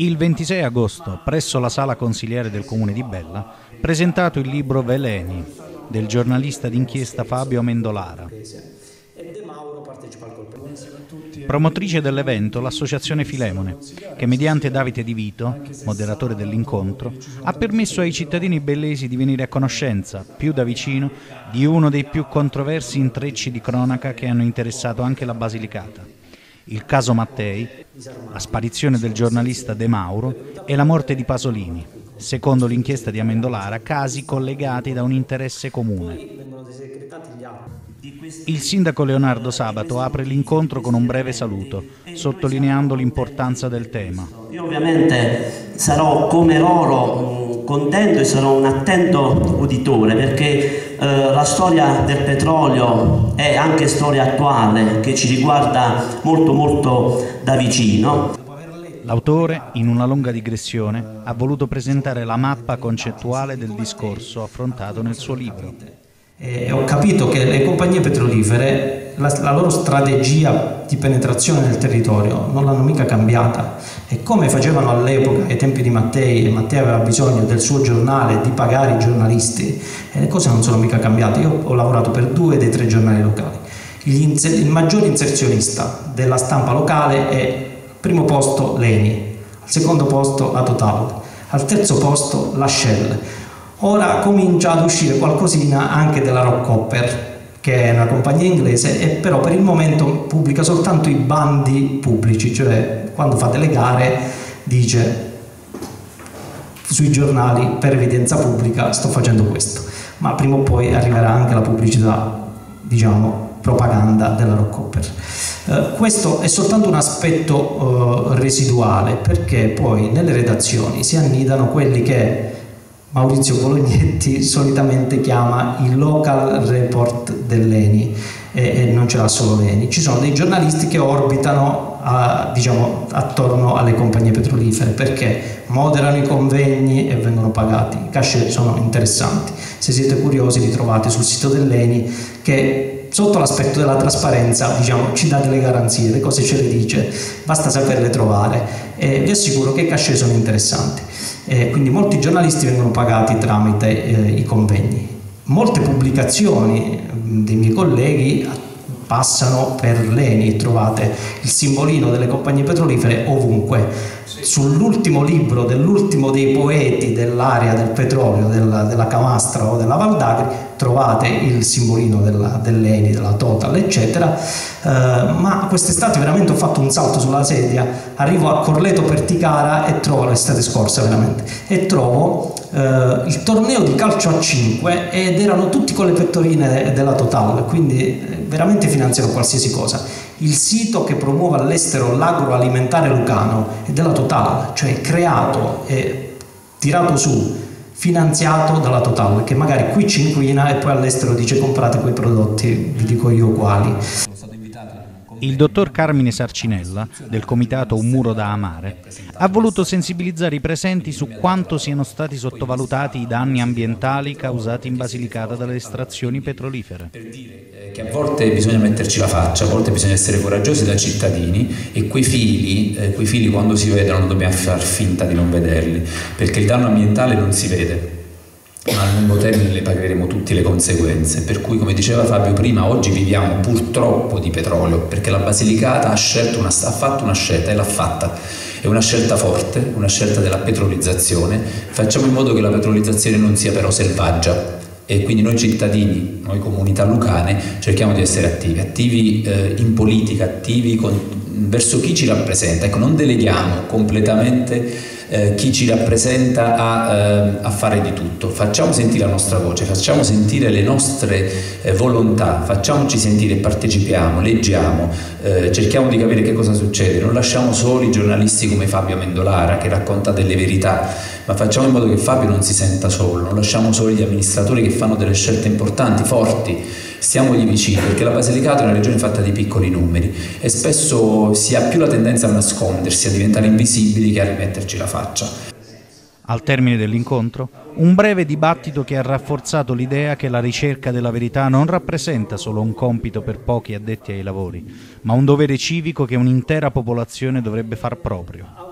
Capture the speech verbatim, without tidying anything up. il ventisei agosto, presso la sala consiliare del comune di Bella, presentato il libro Veleni, del giornalista d'inchiesta Fabio Amendolara. Promotrice dell'evento l'Associazione Filemone, che mediante Davide Di Vito, moderatore dell'incontro, ha permesso ai cittadini bellesi di venire a conoscenza, più da vicino, di uno dei più controversi intrecci di cronaca che hanno interessato anche la Basilicata. Il caso Mattei, la sparizione del giornalista De Mauro e la morte di Pasolini, secondo l'inchiesta di Amendolara, casi collegati da un interesse comune. Il sindaco Leonardo Sabato apre l'incontro con un breve saluto, sottolineando l'importanza del tema. Io ovviamente sarò come loro contento e sarò un attento uditore, perché eh, la storia del petrolio è anche storia attuale che ci riguarda molto molto da vicino. L'autore, in una lunga digressione, ha voluto presentare la mappa concettuale del discorso affrontato nel suo libro. E ho capito che le compagnie petrolifere la, la loro strategia di penetrazione nel territorio non l'hanno mica cambiata, e come facevano all'epoca, ai tempi di Mattei, e Mattei aveva bisogno del suo giornale, di pagare i giornalisti, e le cose non sono mica cambiate. Io ho lavorato per due dei tre giornali locali. Il maggiore inserzionista della stampa locale è al primo posto l'Eni, al secondo posto la Total, al terzo posto la Shell. Ora comincia ad uscire qualcosina anche della Rockhopper, che è una compagnia inglese, e però per il momento pubblica soltanto i bandi pubblici, cioè quando fa delle gare dice sui giornali per evidenza pubblica sto facendo questo, ma prima o poi arriverà anche la pubblicità, diciamo, propaganda della Rockhopper. Eh, questo è soltanto un aspetto eh, residuale, perché poi nelle redazioni si annidano quelli che Maurizio Bolognetti solitamente chiama il local report dell'Eni, e, e non ce l'ha solo l'Eni, ci sono dei giornalisti che orbitano a, diciamo, attorno alle compagnie petrolifere, perché moderano i convegni e vengono pagati. I cachet sono interessanti, se siete curiosi li trovate sul sito dell'Eni, che sotto l'aspetto della trasparenza, diciamo, ci dà delle garanzie, le cose ce le dice, basta saperle trovare, e vi assicuro che i cachet sono interessanti. Eh, quindi molti giornalisti vengono pagati tramite eh, i convegni. Molte pubblicazioni mh, dei miei colleghi passano per l'Eni, trovate il simbolino delle compagnie petrolifere ovunque. Sì. Sull'ultimo libro dell'ultimo dei poeti dell'area del petrolio, della, della Camastra o della Val d'Agri, trovate il simbolino dell'Eni, della, della Total, eccetera. Eh, ma quest'estate veramente ho fatto un salto sulla sedia, arrivo a Corleto per Ticara e trovo, l'estate scorsa veramente, e trovo eh, il torneo di calcio a cinque, ed erano tutti con le pettorine della Total, quindi veramente finanziano qualsiasi cosa. Il sito che promuove all'estero l'agroalimentare lucano è della Total, cioè creato e tirato su, finanziato dalla Total, che magari qui ci inquina e poi all'estero dice comprate quei prodotti, vi dico io quali. Il dottor Carmine Sarcinella, del comitato Un muro da amare, ha voluto sensibilizzare i presenti su quanto siano stati sottovalutati i danni ambientali causati in Basilicata dalle estrazioni petrolifere. Per dire che a volte bisogna metterci la faccia, a volte bisogna essere coraggiosi da cittadini, e quei fili, eh, quei fili quando si vedono non dobbiamo far finta di non vederli, perché il danno ambientale non si vede, ma a lungo termine le pagheremo tutte le conseguenze. Per cui, come diceva Fabio prima, oggi viviamo purtroppo di petrolio, perché la Basilicata ha, scelto una, ha fatto una scelta, e l'ha fatta, è una scelta forte, una scelta della petrolizzazione. Facciamo in modo che la petrolizzazione non sia però selvaggia, e quindi noi cittadini, noi comunità lucane, cerchiamo di essere attivi, attivi eh, in politica, attivi con, verso chi ci rappresenta. Ecco, non deleghiamo completamente Eh, chi ci rappresenta a, eh, a fare di tutto. Facciamo sentire la nostra voce, facciamo sentire le nostre eh, volontà, facciamoci sentire, partecipiamo, leggiamo, eh, cerchiamo di capire che cosa succede, non lasciamo soli giornalisti come Fabio Amendolara che racconta delle verità, ma facciamo in modo che Fabio non si senta solo, non lasciamo soli gli amministratori che fanno delle scelte importanti, forti. Stiamogli vicini, perché la Basilicata è una regione fatta di piccoli numeri e spesso si ha più la tendenza a nascondersi, a diventare invisibili, che a rimetterci la faccia. Al termine dell'incontro, un breve dibattito che ha rafforzato l'idea che la ricerca della verità non rappresenta solo un compito per pochi addetti ai lavori, ma un dovere civico che un'intera popolazione dovrebbe far proprio.